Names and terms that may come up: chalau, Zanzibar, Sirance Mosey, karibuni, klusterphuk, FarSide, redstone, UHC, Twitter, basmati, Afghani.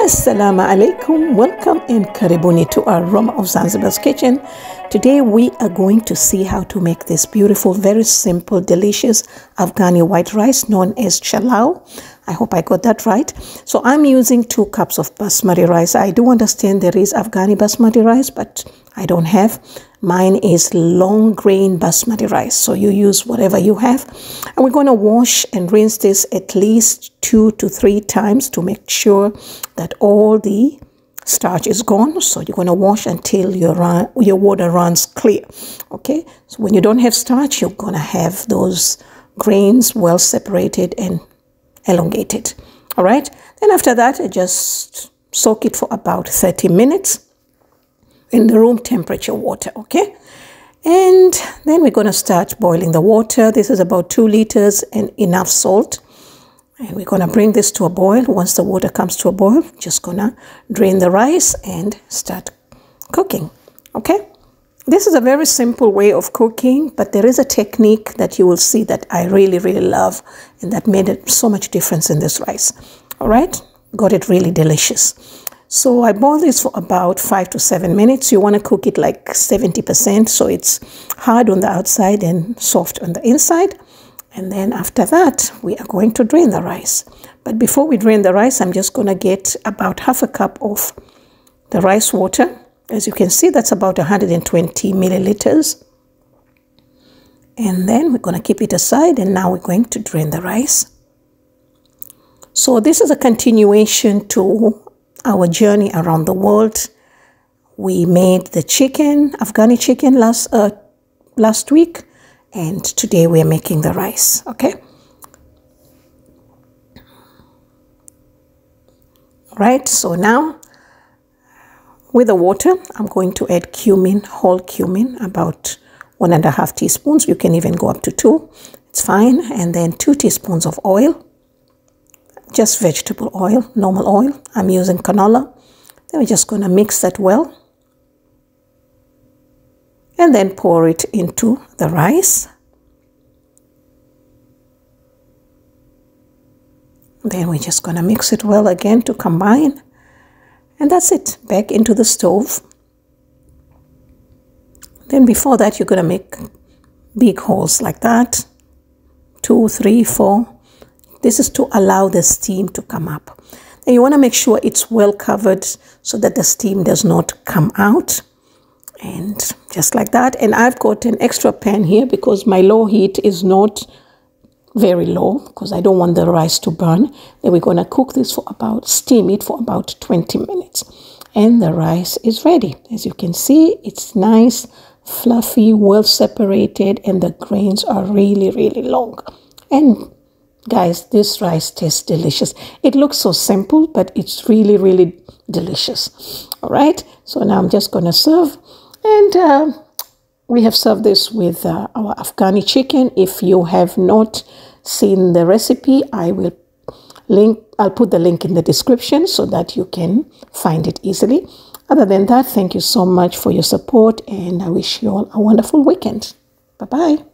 Assalamu alaikum, welcome and karibuni to our Roma of Zanzibar's kitchen. Today we are going to see how to make this beautiful, very simple, delicious Afghani white rice known as chalau. I hope I got that right. So I'm using 2 cups of basmati rice. I do understand there is Afghani basmati rice, but I don't have. Mine is long grain basmati rice, so you use whatever you have. And we're going to wash and rinse this at least 2 to 3 times to make sure that all the starch is gone. So you're going to wash until your water runs clear. Okay, so when you don't have starch, you're going to have those grains well separated and elongated. All right, then after that, I just soak it for about 30 minutes in the room temperature water, okay? And then we're going to start boiling the water. This is about 2 liters and enough salt. And we're going to bring this to a boil. Once the water comes to a boil, just going to drain the rice and start cooking, okay? This is a very simple way of cooking, but there is a technique that you will see that I really, really love and that made it so much difference in this rice, all right? Got it really delicious. So I boil this for about 5 to 7 minutes. You want to cook it like 70%, so it's hard on the outside and soft on the inside. And then after that, we are going to drain the rice. But before we drain the rice, I'm just going to get about 1/2 cup of the rice water. As you can see, that's about 120 milliliters. And then we're going to keep it aside, and now we're going to drain the rice. So this is a continuation to our journey around the world. We made the chicken, Afghani chicken, last week, and today we are making the rice, okay? All right, so now with the water, I'm going to add cumin, whole cumin, about 1.5 teaspoons. You can even go up to 2, it's fine. And then 2 teaspoons of oil, just vegetable oil, normal oil. I'm using canola. Then we're just going to mix that well. And then pour it into the rice. Then we're just going to mix it well again to combine. And that's it, back into the stove. Then before that, you're going to make big holes like that. 2, 3, 4. This is to allow the steam to come up. Now you want to make sure it's well covered so that the steam does not come out. And just like that. And I've got an extra pan here because my low heat is not very low because I don't want the rice to burn. Then we're going to cook this for about, steam it for about 20 minutes. And the rice is ready. As you can see, it's nice, fluffy, well separated, and the grains are really, really long. And guys, this rice tastes delicious. It looks so simple, but it's really, really delicious. All right, so now I'm just going to serve. And we have served this with our Afghani chicken. If you have not seen the recipe, I'll put the link in the description so that you can find it easily. Other than that, thank you so much for your support, and I wish you all a wonderful weekend. Bye-bye.